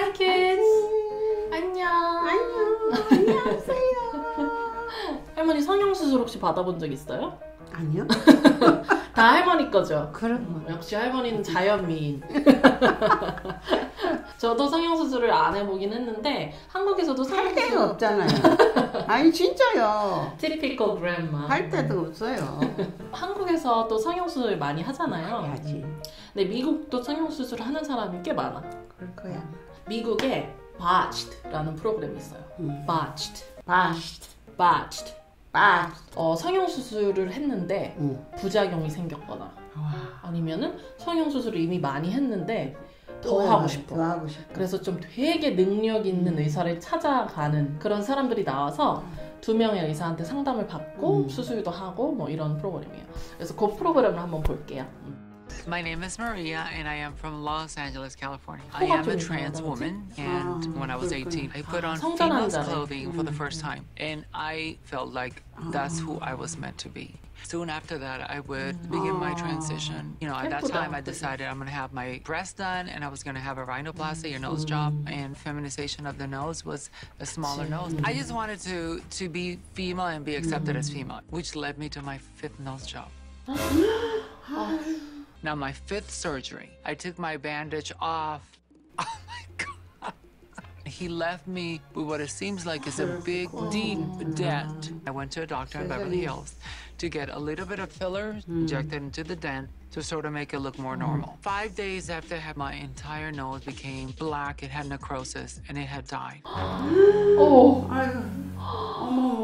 Hi kids. 안녕. 안녕. 안녕하세요. 할머니 성형 수술 혹시 받아본 적 있어요? 아니요. 다 할머니 거죠? 그럼 역시 할머니는 자연미인. 저도 성형수술을 안 해보긴 했는데 한국에서도 성형수술 할 데가 없잖아요. 아니 진짜요. Typical grandma. 할 데도 없어요. 한국에서 또 성형수술 많이 하잖아요. 해야지. 근데 미국도 성형수술 하는 사람이 꽤 많아. 그럴 거야. 미국에 Botched라는 프로그램이 있어요. Botched. Botched. Botched. 성형수술을 했는데 부작용이 생겼거나 아니면은 성형수술을 이미 많이 했는데 더 하고 싶어. 그래서 좀 되게 능력 있는 의사를 찾아가는 그런 사람들이 나와서 2명의 의사한테 상담을 받고 수술도 하고 뭐 이런 프로그램이에요. 그래서 그 프로그램을 한번 볼게요. My name is Maria and I am from Los Angeles, California. I am a trans woman and when I was 18 I put on female clothing for the first time and I felt like that's who I was meant to be. Soon after that I would begin my transition. You know, at that time I decided I'm going to have my breast done and I was going to have a rhinoplasty, a nose job, and feminization of the nose was a smaller nose. I just wanted to be female and be accepted as female, which led me to my 5th nose job. Now my 5th surgery, I took my bandage off. Oh my God. He left me with what it seems like is a big, deep dent. I went to a doctor in Beverly Hills to get a little bit of filler injected into the dent to sort of make it look more normal. 5 days after I had my entire nose became black, it had necrosis, and it had died.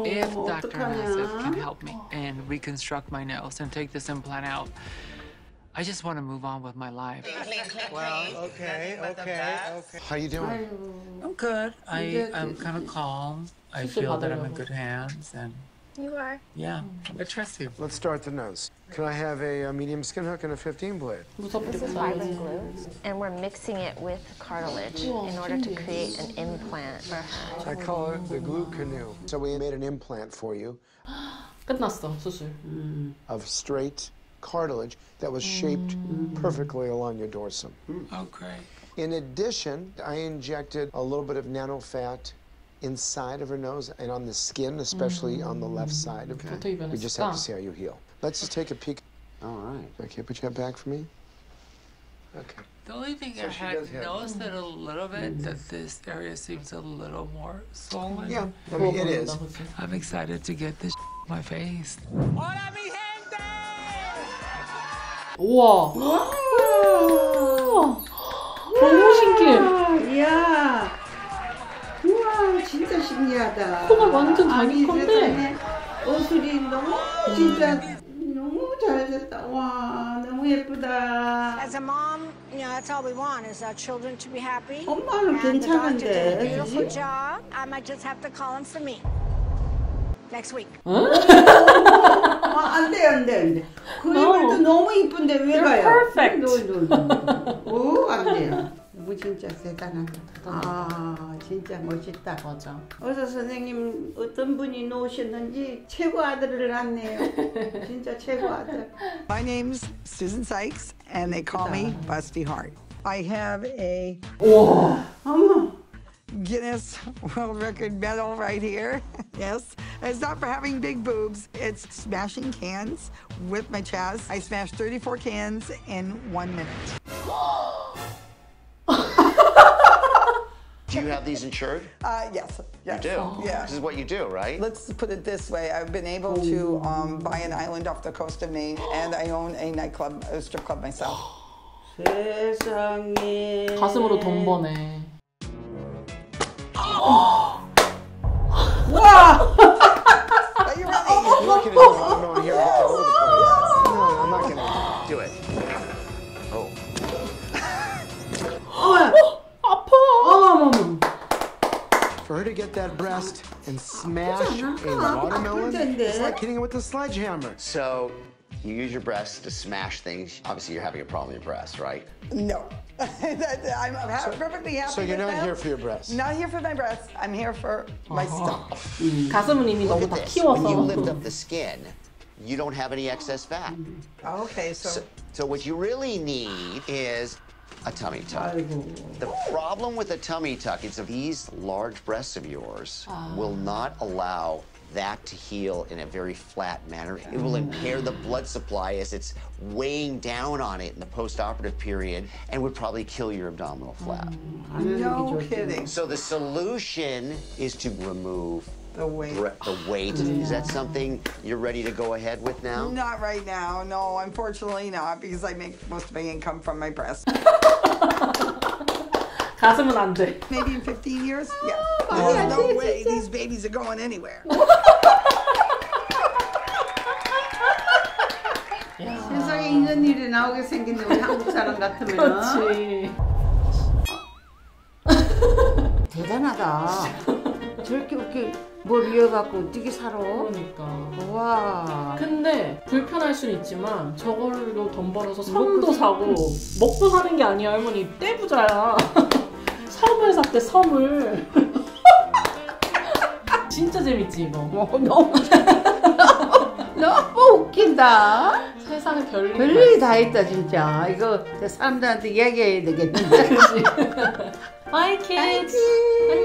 If Dr. Nassif can help me and reconstruct my nose and take this implant out, I just want to move on with my life. Well, okay. How you doing? I'm good. I'm kind of calm. I feel that I'm in good hands, and you are. Yeah, I trust you. Let's start the nose. Can I have a medium skin hook and a 15 blade? This is fibrin glue, and we're mixing it with cartilage in order to create an implant for her. I call it the glue canoe. So we made an implant for you. 끝났어 수술. Of straight cartilage that was shaped perfectly along your dorsum. Okay. In addition, I injected a little bit of nano fat inside of her nose and on the skin, especially on the left side. Okay. We just have to see how you heal. Let's just take a peek. All right. Okay, put your head back for me. Okay. The only thing I had noticed that a little bit that this area seems a little more swollen. Yeah, I mean, it is. I'm excited to get this off my face. 우와. 너무 신기해. 이야. 우와, 진짜 신기하다. 코가 완전 자기 건데. 옷이 너무 진짜 너무 잘됐다. 와, 너무 예쁘다. As a mom, you know, that's all we want is our children to be happy. 엄마는 괜찮은데. Beautiful job. I might just have to call him for me. Next week. 안 돼. 그림도 너무 이쁜데 왜 가요? Perfect. 오, 안 돼요. 뭐 진짜 대단하다. 아, 진짜 멋있다. 맞아. 어서 선생님 어떤 분이 놓으셨는지 최고 아들을 낳네요. 진짜 최고 아들. My name's Susan Sykes and they call me Busty Heart. I have a Guinness World Record medal right here. Yes, it's not for having big boobs. It's smashing cans with my chest. I smashed 34 cans in 1 minute. Do you have these insured? Yes. You do? Yeah. This is what you do, right? Let's put it this way. I've been able to buy an island off the coast of Maine, and I own a nightclub, a strip club myself. 세상에. 가슴으로 돈 버네. Wow! You're not gonna do it. I'm going here. No, I'm not gonna do it. Oh. For her to get that breast and smash a watermelon, it's like hitting it with a sledgehammer. So, you use your breasts to smash things. Obviously, you're having a problem with your breasts, right? No. I'm perfectly happy. So you're not here for your breasts? Not here for my breasts. I'm here for my stuff. 가슴은 이미 너무 다 키워서. When you lift up the skin, you don't have any excess fat. Okay, so what you really need is a tummy tuck. The problem with a tummy tuck is that these large breasts of yours will not allow that to heal in a very flat manner. It will impair the blood supply as it's weighing down on it in the post-operative period and would probably kill your abdominal flap. No kidding. So the solution is to remove the weight. Yeah. Is that something you're ready to go ahead with now? Not right now, no, unfortunately not, because I make most of my income from my breast. 가슴은 안 돼. Maybe in 15 years? Yeah. There's no way these babies are going anywhere. 세상에 이런 일이 나오게 생긴 우리 한국 사람 같으면. 그렇지. 대단하다. 저렇게 이렇게 뭘 이어갖고 어떻게 살아? 그러니까. 와. 근데 불편할 순 있지만 저걸로 돈 벌어서 섬도 사고 먹고 사는 게 아니야, 할머니. 떼부자야. 섬을 샀대, 섬을. 진짜 재밌지, 이거? 너무 너무 웃긴다. 세상에 별일이 다 있다, 진짜. 이거 사람들한테 이야기해야 되겠는데. Bye, kids. Bye, kids.